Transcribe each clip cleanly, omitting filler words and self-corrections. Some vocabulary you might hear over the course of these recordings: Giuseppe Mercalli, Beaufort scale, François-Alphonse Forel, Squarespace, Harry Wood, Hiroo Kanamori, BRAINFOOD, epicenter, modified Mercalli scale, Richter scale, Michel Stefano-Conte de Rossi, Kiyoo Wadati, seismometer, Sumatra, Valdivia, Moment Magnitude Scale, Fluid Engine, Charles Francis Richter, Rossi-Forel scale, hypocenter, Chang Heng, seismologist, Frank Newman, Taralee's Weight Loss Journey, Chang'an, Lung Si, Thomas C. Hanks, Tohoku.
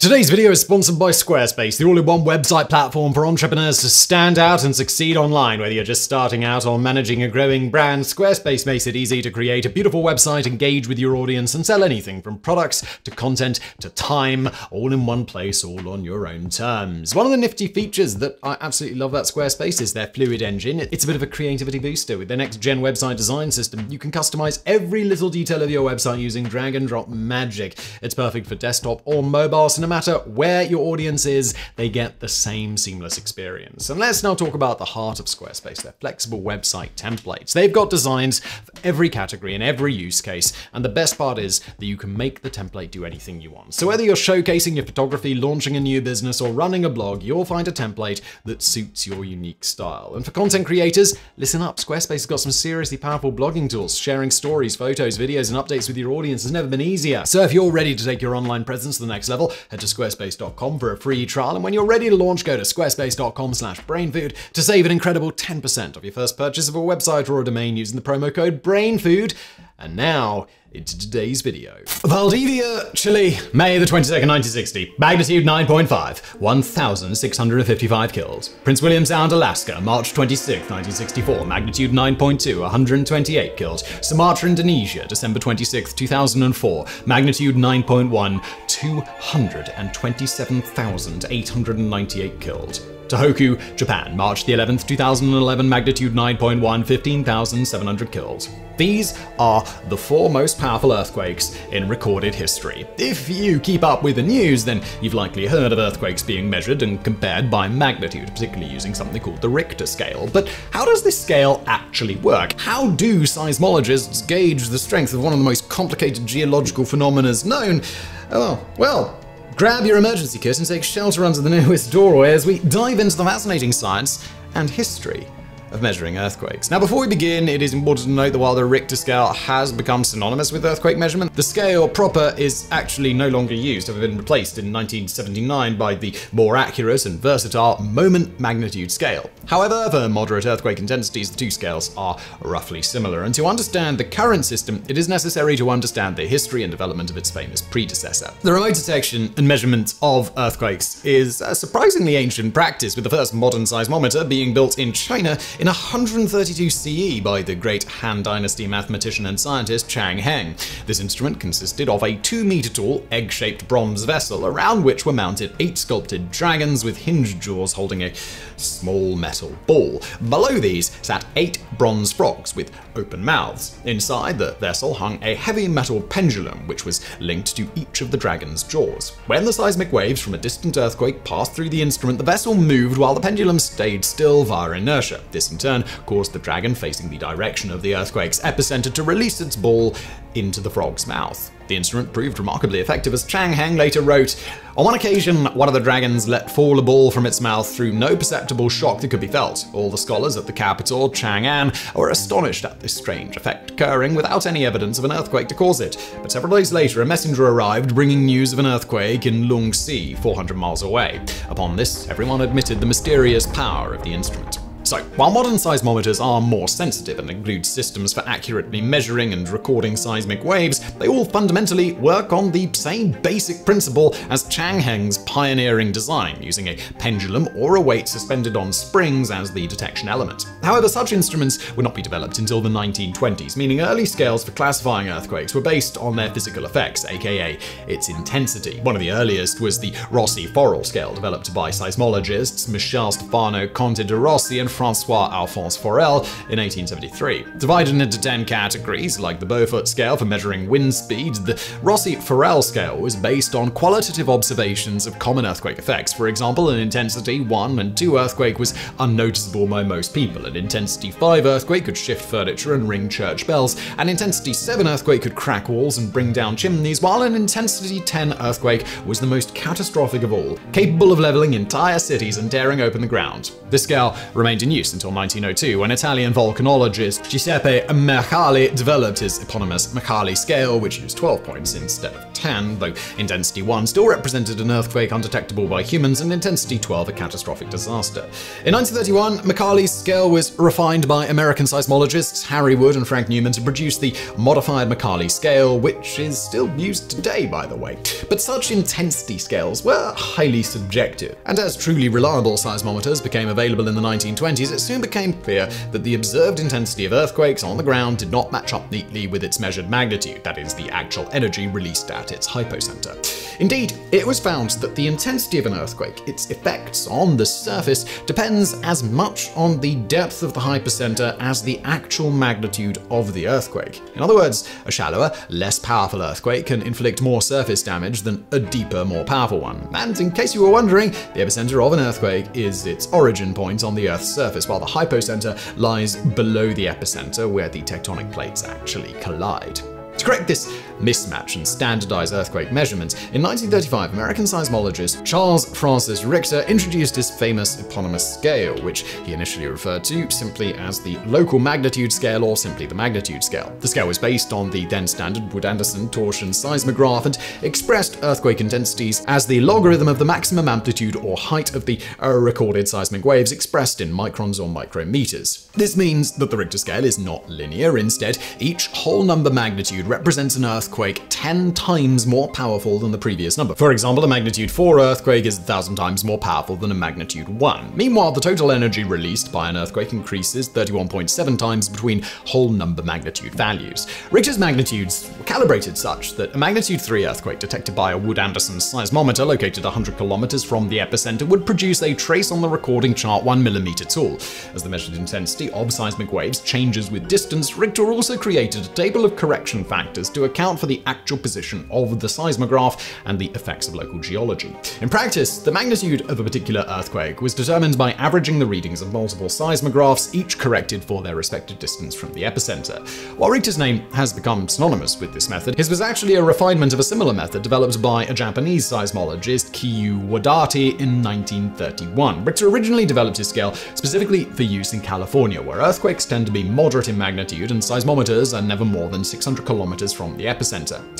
Today's video is sponsored by Squarespace, the all-in-one website platform for entrepreneurs to stand out and succeed online. Whether you're just starting out or managing a growing brand, Squarespace makes it easy to create a beautiful website, engage with your audience, and sell anything from products to content to time, all in one place, all on your own terms. One of the nifty features that I absolutely love about Squarespace is their Fluid Engine. It's a bit of a creativity booster. With their next-gen website design system, you can customize every little detail of your website using drag-and-drop magic. It's perfect for desktop or mobile, so no matter where your audience is, they get the same seamless experience. And let's now talk about the heart of Squarespace, their flexible website templates. They've got designs for every category and every use case, and the best part is that you can make the template do anything you want. So whether you're showcasing your photography, launching a new business, or running a blog, you'll find a template that suits your unique style. And for content creators, listen up. Squarespace has got some seriously powerful blogging tools. Sharing stories, photos, videos, and updates with your audience has never been easier. So if you're ready to take your online presence to the next level, head to squarespace.com for a free trial, and when you're ready to launch, go to squarespace.com/brainfood to save an incredible 10% off your first purchase of a website or a domain using the promo code BRAINFOOD. And now, into today's video. Valdivia, Chile, May the 22nd, 1960. Magnitude 9.5, 1,655 killed. Prince William Sound, Alaska, March 26, 1964. Magnitude 9.2, 128 killed. Sumatra, Indonesia, December 26, 2004. Magnitude 9.1, 227,898 killed. Tohoku, Japan, March the 11th, 2011, magnitude 9.1, 15,700 killed. These are the four most powerful earthquakes in recorded history. If you keep up with the news, then you've likely heard of earthquakes being measured and compared by magnitude, particularly using something called the Richter scale. But how does this scale actually work? How do seismologists gauge the strength of one of the most complicated geological phenomena known? Oh, well, grab your emergency kit and take shelter under the nearest doorway as we dive into the fascinating science and history of measuring earthquakes. Now, before we begin, it is important to note that while the Richter scale has become synonymous with earthquake measurement, the scale proper is actually no longer used, having been replaced in 1979 by the more accurate and versatile Moment Magnitude Scale. However, for moderate earthquake intensities, the two scales are roughly similar, and to understand the current system, it is necessary to understand the history and development of its famous predecessor. The remote detection and measurement of earthquakes is a surprisingly ancient practice, with the first modern seismometer being built in China in 132 CE by the great Han Dynasty mathematician and scientist Chang Heng. This instrument consisted of a 2-meter tall, egg-shaped bronze vessel around which were mounted 8 sculpted dragons with hinged jaws holding a small metal ball. Below these sat 8 bronze frogs with open mouths. Inside the vessel hung a heavy metal pendulum which was linked to each of the dragon's jaws. When the seismic waves from a distant earthquake passed through the instrument, the vessel moved while the pendulum stayed still via inertia. This in turn caused the dragon facing the direction of the earthquake's epicenter to release its ball into the frog's mouth. The instrument proved remarkably effective, as Chang Heng later wrote, "On one occasion, one of the dragons let fall a ball from its mouth through no perceptible shock that could be felt. All the scholars at the capital, Chang'an, were astonished at this strange effect occurring without any evidence of an earthquake to cause it. But several days later, a messenger arrived bringing news of an earthquake in Lung Si, 400 miles away. Upon this, everyone admitted the mysterious power of the instrument." So, while modern seismometers are more sensitive and include systems for accurately measuring and recording seismic waves, they all fundamentally work on the same basic principle as Chang Heng's pioneering design, using a pendulum or a weight suspended on springs as the detection element. However, such instruments would not be developed until the 1920s, meaning early scales for classifying earthquakes were based on their physical effects, aka its intensity. One of the earliest was the Rossi-Forel scale, developed by seismologists Michel Stefano-Conte de Rossi and François-Alphonse Forel in 1873. Divided into 10 categories, like the Beaufort scale for measuring wind speed, the Rossi-Forel scale was based on qualitative observations of common earthquake effects. For example, an intensity 1 and 2 earthquake was unnoticeable by most people. An intensity 5 earthquake could shift furniture and ring church bells. An intensity 7 earthquake could crack walls and bring down chimneys, while an intensity 10 earthquake was the most catastrophic of all, capable of leveling entire cities and tearing open the ground. This scale remained in use until 1902, when Italian volcanologist Giuseppe Mercalli developed his eponymous Mercalli scale, which used 12 points instead of 10, though intensity 1 still represented an earthquake undetectable by humans and intensity 12 a catastrophic disaster. In 1931, Mercalli's scale was was refined by American seismologists Harry Wood and Frank Newman to produce the modified Mercalli scale, which is still used today, by the way. But such intensity scales were highly subjective, and as truly reliable seismometers became available in the 1920s, it soon became clear that the observed intensity of earthquakes on the ground did not match up neatly with its measured magnitude, that is, the actual energy released at its hypocenter. Indeed, it was found that the intensity of an earthquake, its effects on the surface, depends as much on the depth of the hypocenter as the actual magnitude of the earthquake. In other words, a shallower, less powerful earthquake can inflict more surface damage than a deeper, more powerful one. And in case you were wondering, the epicenter of an earthquake is its origin point on the Earth's surface, while the hypocenter lies below the epicenter where the tectonic plates actually collide. To correct this mismatch and standardize earthquake measurements, in 1935, American seismologist Charles Francis Richter introduced his famous eponymous scale, which he initially referred to simply as the local magnitude scale or simply the magnitude scale. The scale was based on the then standard Wood-Anderson torsion seismograph and expressed earthquake intensities as the logarithm of the maximum amplitude or height of the recorded seismic waves expressed in microns or micrometers. This means that the Richter scale is not linear. Instead, each whole number magnitude represents an earthquake 10 times more powerful than the previous number. For example, a magnitude 4 earthquake is 1,000 times more powerful than a magnitude 1. Meanwhile, the total energy released by an earthquake increases 31.7 times between whole number magnitude values. Richter's magnitudes were calibrated such that a magnitude 3 earthquake detected by a Wood-Anderson seismometer located 100 kilometers from the epicenter would produce a trace on the recording chart 1 millimeter tall. As the measured intensity of seismic waves changes with distance, Richter also created a table of correction factors to account for the actual position of the seismograph and the effects of local geology. In practice, the magnitude of a particular earthquake was determined by averaging the readings of multiple seismographs, each corrected for their respective distance from the epicenter. While Richter's name has become synonymous with this method, his was actually a refinement of a similar method developed by a Japanese seismologist, Kiyoo Wadati, in 1931. Richter originally developed his scale specifically for use in California, where earthquakes tend to be moderate in magnitude and seismometers are never more than 600 kilometers from the epicenter.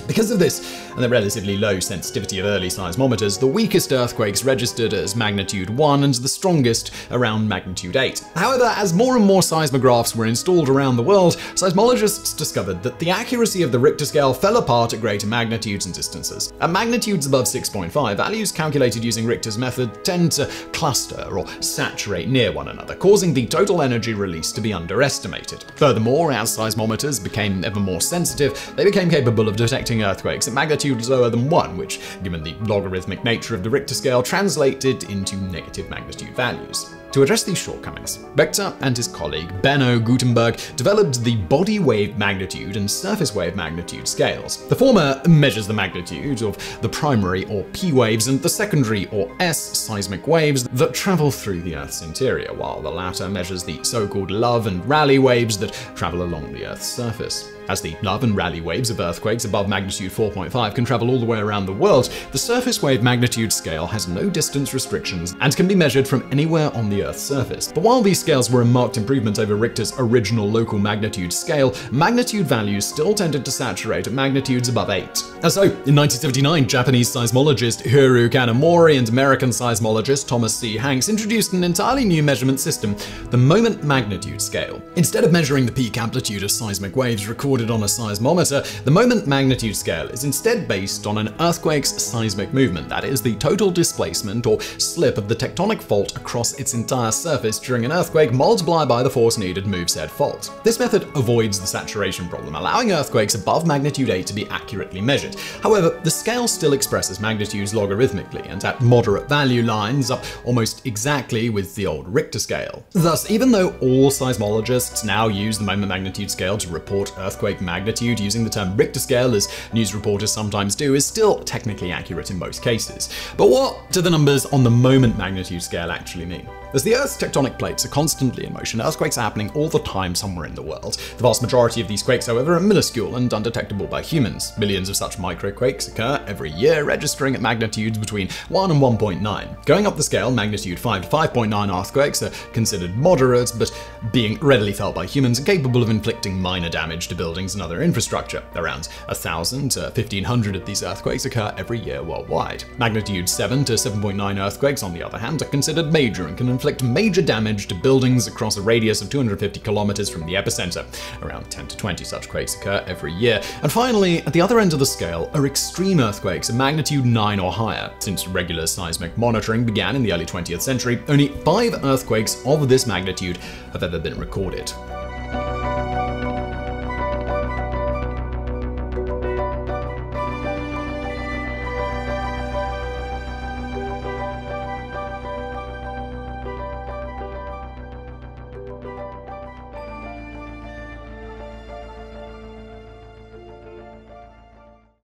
Because of this and the relatively low sensitivity of early seismometers, the weakest earthquakes registered as magnitude 1 and the strongest around magnitude 8. However, as more and more seismographs were installed around the world, seismologists discovered that the accuracy of the Richter scale fell apart at greater magnitudes and distances. At magnitudes above 6.5, values calculated using Richter's method tend to cluster or saturate near one another, causing the total energy released to be underestimated. Furthermore, as seismometers became ever more sensitive, they became capable of detecting earthquakes at magnitudes lower than 1, which, given the logarithmic nature of the Richter scale, translated into negative magnitude values. To address these shortcomings, Richter and his colleague Benno Gutenberg developed the body wave magnitude and surface wave magnitude scales. The former measures the magnitude of the primary or P waves and the secondary or S seismic waves that travel through the Earth's interior, while the latter measures the so-called love and rally waves that travel along the Earth's surface. As the love and rally waves of earthquakes above magnitude 4.5 can travel all the way around the world, the surface wave magnitude scale has no distance restrictions and can be measured from anywhere on the Earth's surface. But while these scales were a marked improvement over Richter's original local magnitude scale, magnitude values still tended to saturate at magnitudes above 8. And so, in 1979, Japanese seismologist Hiroo Kanamori and American seismologist Thomas C. Hanks introduced an entirely new measurement system, the Moment Magnitude Scale. Instead of measuring the peak amplitude of seismic waves recorded on a seismometer, the Moment Magnitude Scale is instead based on an earthquake's seismic movement, that is, the total displacement or slip of the tectonic fault across its entire surface during an earthquake multiplied by the force needed to move said fault. This method avoids the saturation problem, allowing earthquakes above magnitude 8 to be accurately measured. However, the scale still expresses magnitudes logarithmically and at moderate value lines up almost exactly with the old Richter scale. Thus, even though all seismologists now use the moment magnitude scale to report earthquake magnitude using the term Richter scale, as news reporters sometimes do, is still technically accurate in most cases. But what do the numbers on the moment magnitude scale actually mean? As the Earth's tectonic plates are constantly in motion, earthquakes are happening all the time somewhere in the world. The vast majority of these quakes, however, are minuscule and undetectable by humans. Millions of such microquakes occur every year, registering at magnitudes between 1 and 1.9. Going up the scale, magnitude 5 to 5.9 earthquakes are considered moderate, but being readily felt by humans and capable of inflicting minor damage to buildings and other infrastructure. Around 1,000 to 1,500 of these earthquakes occur every year worldwide. Magnitude 7 to 7.9 earthquakes, on the other hand, are considered major and can inflict inflict major damage to buildings across a radius of 250 kilometers from the epicenter. Around 10 to 20 such quakes occur every year. And finally, at the other end of the scale are extreme earthquakes of magnitude 9 or higher. Since regular seismic monitoring began in the early 20th century, only 5 earthquakes of this magnitude have ever been recorded.